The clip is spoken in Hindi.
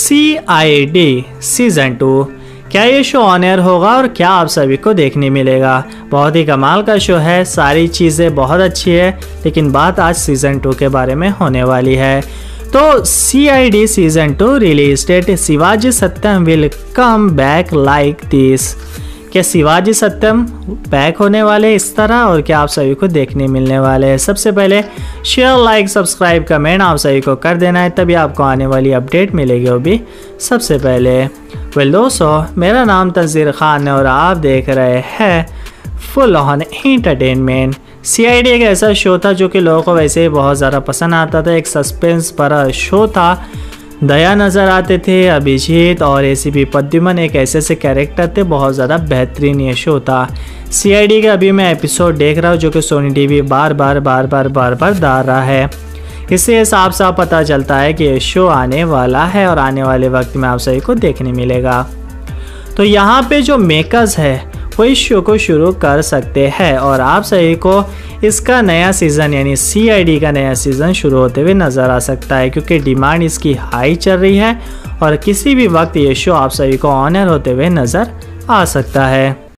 CID सीजन 2 क्या ये शो ऑन एयर होगा और क्या आप सभी को देखने मिलेगा। बहुत ही कमाल का शो है, सारी चीज़ें बहुत अच्छी है, लेकिन बात आज सीजन 2 के बारे में होने वाली है। तो CID season 2 release date Shivaji Satyam will come back like this. क्या शिवाजी सत्यम बैक होने वाले इस तरह और क्या आप सभी को देखने मिलने वाले हैं। सबसे पहले शेयर लाइक सब्सक्राइब कमेंट आप सभी को कर देना है, तभी आपको आने वाली अपडेट मिलेगी वो भी सबसे पहले। वेल दोस्तों, मेरा नाम तजीर खान है और आप देख रहे हैं फुल ऑन एंटरटेनमेंट। CID एक ऐसा शो था जो कि लोगों को वैसे ही बहुत ज़्यादा पसंद आता था। एक सस्पेंस भरा शो था। दया नज़र आते थे, अभिजीत और ACP पद्युमन एक ऐसे से कैरेक्टर थे। बहुत ज़्यादा बेहतरीन ये शो था। CID का अभी मैं एपिसोड देख रहा हूँ जो कि सोनी TV बार बार डाल रहा है। इससे साफ पता चलता है कि ये शो आने वाला है और आने वाले वक्त में आप सभी को देखने मिलेगा। तो यहाँ पे जो मेकर्स है वो इस शो को शुरू कर सकते हैं और आप सभी को इसका नया सीज़न यानी CID का नया सीज़न शुरू होते हुए नज़र आ सकता है, क्योंकि डिमांड इसकी हाई चल रही है और किसी भी वक्त ये शो आप सभी को ऑन एयर होते हुए नज़र आ सकता है।